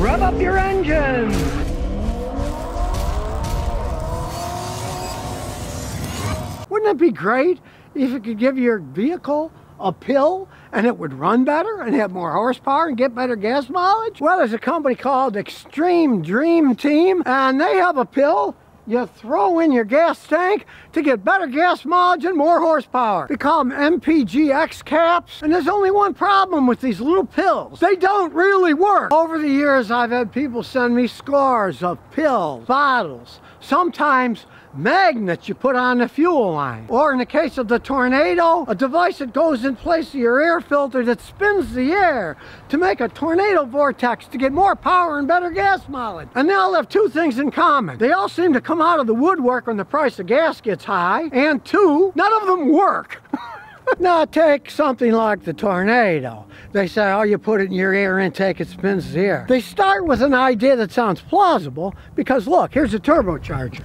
Rev up your engines! Wouldn't it be great if it could give your vehicle a pill and it would run better and have more horsepower and get better gas mileage? Well, there's a company called Extreme Dream Team, and they have a pill you throw in your gas tank to get better gas mileage and more horsepower. They call them MPGX caps, and there's only one problem with these little pills. They don't really work. Over the years, I've had people send me scores of pills, bottles, sometimes magnets you put on the fuel line. Or in the case of the tornado, a device that goes in place of your air filter that spins the air to make a tornado vortex to get more power and better gas mileage. And they all have two things in common. They all seem to come out of the woodwork when the price of gas gets high. And two, none of them work. Now take something like the tornado. They say, oh, you put it in your air intake, it spins the air. They start with an idea that sounds plausible because look, here's a turbocharger.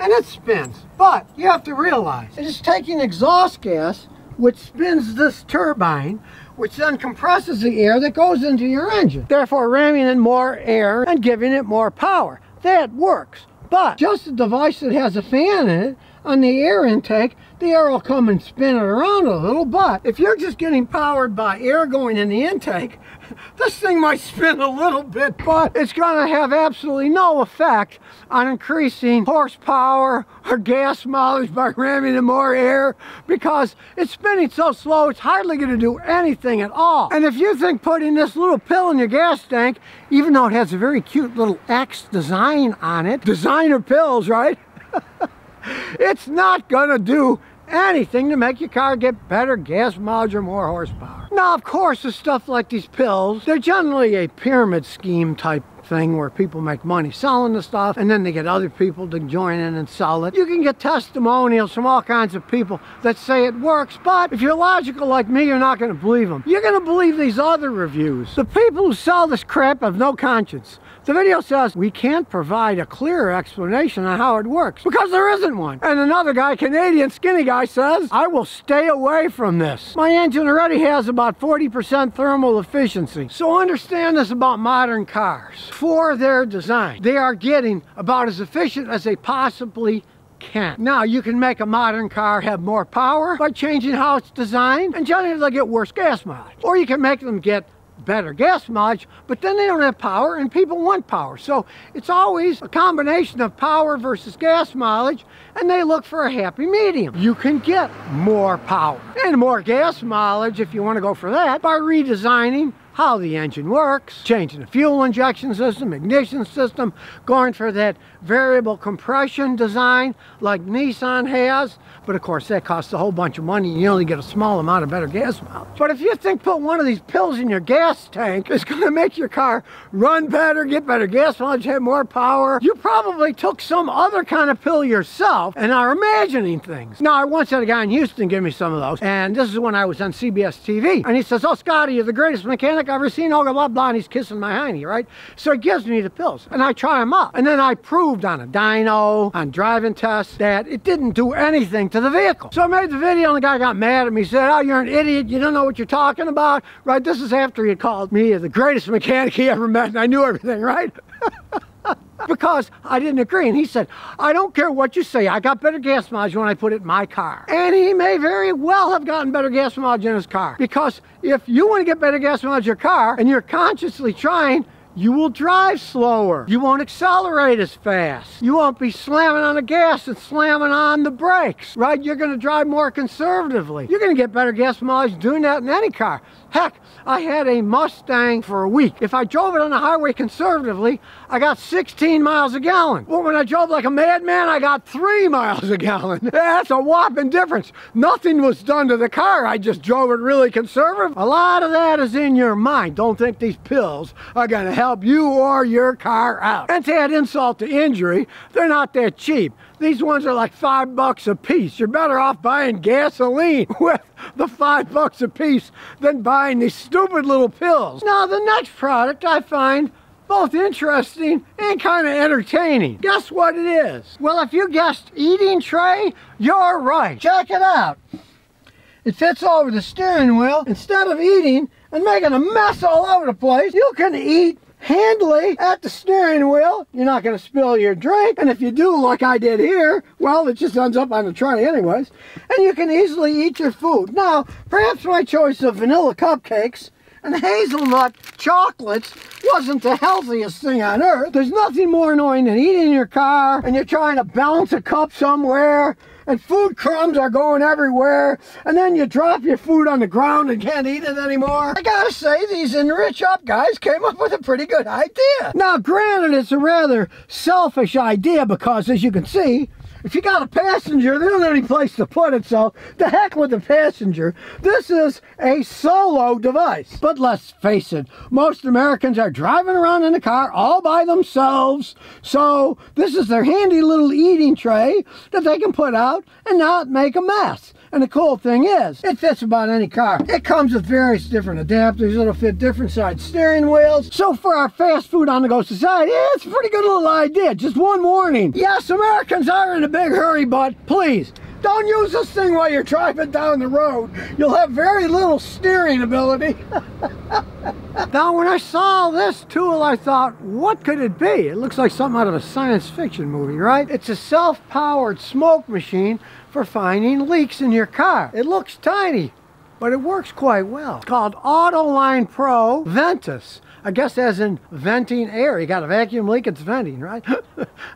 And it spins, but you have to realize it is taking exhaust gas, which spins this turbine, which then compresses the air that goes into your engine, therefore ramming in more air and giving it more power. That works, but just a device that has a fan in it, on the air intake, the air will come and spin it around a little, but if you're just getting powered by air going in the intake, this thing might spin a little bit, but it's going to have absolutely no effect on increasing horsepower or gas mileage by ramming in more air because it's spinning so slow it's hardly going to do anything at all. And if you think putting this little pill in your gas tank, even though it has a very cute little X design on it, designer pills, right? It's not gonna do anything to make your car get better gas mileage or more horsepower. Now, of course, the stuff like these pills, they're generally a pyramid scheme type thing where people make money selling the stuff and then they get other people to join in and sell it. You can get testimonials from all kinds of people that say it works, but if you're logical like me, you're not going to believe them. You're going to believe these other reviews. The people who sell this crap have no conscience. The video says, we can't provide a clear explanation on how it works because there isn't one. And another guy, Canadian skinny guy, says, I will stay away from this. My engine already has about 40% thermal efficiency. So understand this about modern cars. For their design, they are getting about as efficient as they possibly can. Now, you can make a modern car have more power by changing how it's designed, and generally they'll get worse gas mileage. Or you can make them get better gas mileage, but then they don't have power and people want power. So it's always a combination of power versus gas mileage, and they look for a happy medium. You can get more power and more gas mileage if you want to go for that by redesigning how the engine works, changing the fuel injection system, ignition system, going for that variable compression design like Nissan has. But of course that costs a whole bunch of money and you only get a small amount of better gas mileage. But if you think put one of these pills in your gas tank is going to make your car run better, get better gas mileage, have more power, you probably took some other kind of pill yourself and are imagining things. Now, I once had a guy in Houston give me some of those, and this is when I was on CBS TV, and he says, oh, Scotty, you're the greatest mechanic I've ever seen, oh, blah, blah, and he's kissing my hiney, right? So he gives me the pills, and I try them up. And then I proved on a dyno, on driving tests, that it didn't do anything to the vehicle. So I made the video, and the guy got mad at me, said, oh, you're an idiot, you don't know what you're talking about, right? This is after he called me the greatest mechanic he ever met, and I knew everything, right? Because I didn't agree, and he said, I don't care what you say, I got better gas mileage when I put it in my car. And he may very well have gotten better gas mileage in his car, because if you want to get better gas mileage in your car and you're consciously trying, you will drive slower, you won't accelerate as fast, you won't be slamming on the gas and slamming on the brakes, right? You're going to drive more conservatively. You're going to get better gas mileage doing that in any car. Heck, I had a Mustang for a week. If I drove it on the highway conservatively, I got 16 miles a gallon. Well, when I drove like a madman, I got 3 miles a gallon. That's a whopping difference. Nothing was done to the car. I just drove it really conservative. A lot of that is in your mind. Don't think these pills are going to help you or your car out. And to add insult to injury, they're not that cheap. These ones are like $5 a piece. You're better off buying gasoline with the $5 a piece than buying these stupid little pills. Now, the next product I find both interesting and kind of entertaining. Guess what it is? Well, if you guessed eating tray, you're right. Check it out. It fits over the steering wheel. Instead of eating and making a mess all over the place, you can eat handily at the steering wheel. You're not going to spill your drink, and if you do, like I did here, well, it just ends up on the tray anyways, and you can easily eat your food. Now, perhaps my choice of vanilla cupcakes and hazelnut chocolates wasn't the healthiest thing on earth. There's nothing more annoying than eating in your car and you're trying to balance a cup somewhere and food crumbs are going everywhere, and then you drop your food on the ground and can't eat it anymore. I gotta say, these Enrich Up guys came up with a pretty good idea. Now granted, it's a rather selfish idea because, as you can see, if you got a passenger, they don't have any place to put it, so the heck with the passenger. This is a solo device. But let's face it, most Americans are driving around in the car all by themselves, so this is their handy little eating tray that they can put out and not make a mess. And the cool thing is, it fits about any car. It comes with various different adapters. It'll fit different size steering wheels. So for our fast food on-the-go society, it's a pretty good little idea. Just one warning. Yes, Americans are in a big hurry, but please, don't use this thing while you're driving down the road. You'll have very little steering ability. Now, when I saw this tool, I thought, what could it be? It looks like something out of a science fiction movie, right? It's a self-powered smoke machine for finding leaks in your car. It looks tiny, but it works quite well. It's called AutoLine Pro Ventus. I guess as in venting air. You got a vacuum leak, it's venting, right?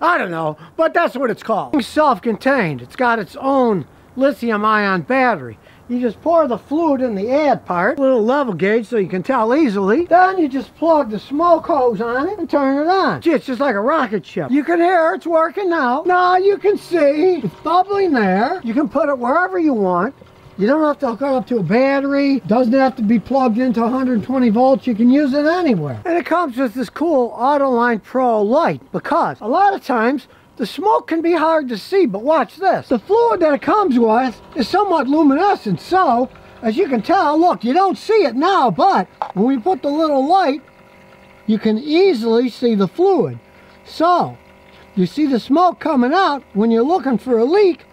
I don't know, but that's what it's called. It's self-contained. It's got its own lithium-ion battery. You just pour the fluid in the ad part, little level gauge so you can tell easily. Then you just plug the smoke hose on it and turn it on. Gee, it's just like a rocket ship. You can hear it's working now. Now you can see it's bubbling there. You can put it wherever you want. You don't have to hook it up to a battery. Doesn't have to be plugged into 120 volts. You can use it anywhere. And it comes with this cool AutoLine Pro light because a lot of times the smoke can be hard to see, but watch this. The fluid that it comes with is somewhat luminescent, so as you can tell, look, you don't see it now, but when we put the little light, you can easily see the fluid. So, you see the smoke coming out. When you're looking for a leak,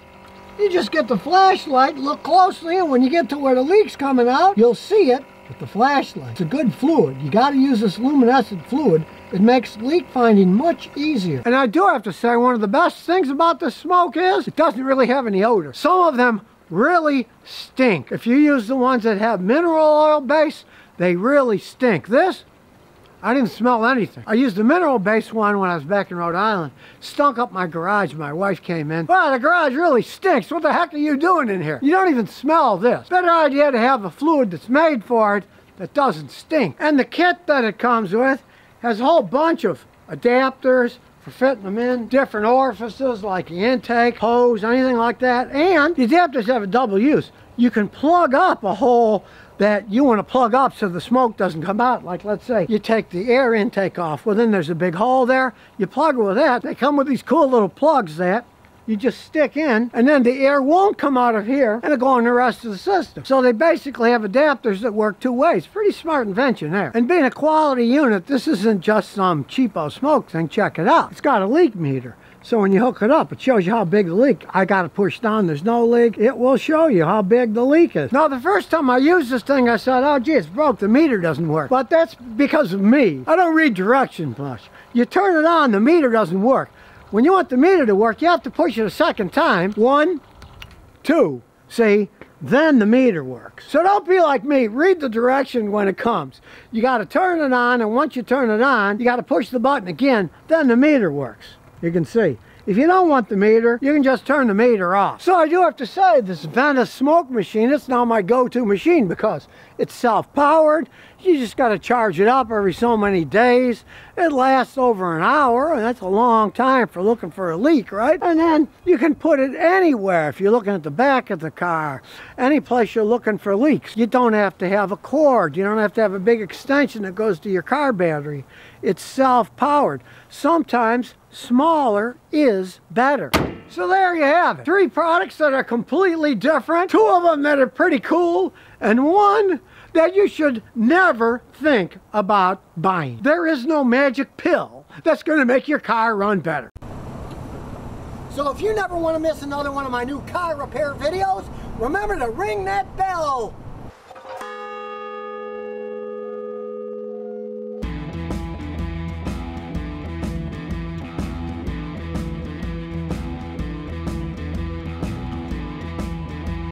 you just get the flashlight, look closely, and when you get to where the leak's coming out, you'll see it with the flashlight. It's a good fluid. You got to use this luminescent fluid. It makes leak finding much easier. And I do have to say, one of the best things about this smoke is it doesn't really have any odor. Some of them really stink. If you use the ones that have mineral oil base, they really stink. This, I didn't smell anything. I used the mineral based one when I was back in Rhode Island. Stunk up my garage. My wife came in. Wow, the garage really stinks. What the heck are you doing in here? You don't even smell this. Better idea to have a fluid that's made for it that doesn't stink. And the kit that it comes with has a whole bunch of adapters for fitting them in different orifices like the intake, hose, anything like that. And the adapters have a double use. You can plug up a hole that you want to plug up so the smoke doesn't come out. Like, let's say you take the air intake off, well then there's a big hole there, you plug it with that. They come with these cool little plugs that you just stick in, and then the air won't come out of here and it'll go in the rest of the system. So they basically have adapters that work two ways. Pretty smart invention there. And being a quality unit, this isn't just some cheapo smoke thing. Check it out. It's got a leak meter. So when you hook it up, it shows you how big the leak. I got it pushed down, there's no leak. It will show you how big the leak is. Now, the first time I used this thing, I said, oh gee, it's broke, the meter doesn't work. But that's because of me. I don't read directions much. You turn it on, the meter doesn't work. When you want the meter to work, you have to push it a second time. 1, 2, see? Then the meter works. So don't be like me, read the direction when it comes. You gotta turn it on, and once you turn it on, you gotta push the button again, then the meter works. You can see. If you don't want the meter, you can just turn the meter off. So I do have to say, this Ventus smoke machine, it's now my go-to machine because it's self-powered. You just got to charge it up every so many days. It lasts over an hour, and that's a long time for looking for a leak, right? And then you can put it anywhere. If you're looking at the back of the car, any place you're looking for leaks. You don't have to have a cord. You don't have to have a big extension that goes to your car battery. It's self-powered. Sometimes smaller is better. So there you have it. 3 products that are completely different, 2 of them that are pretty cool, and 1 that you should never think about buying. There is no magic pill that's going to make your car run better. So if you never want to miss another one of my new car repair videos, remember to ring that bell.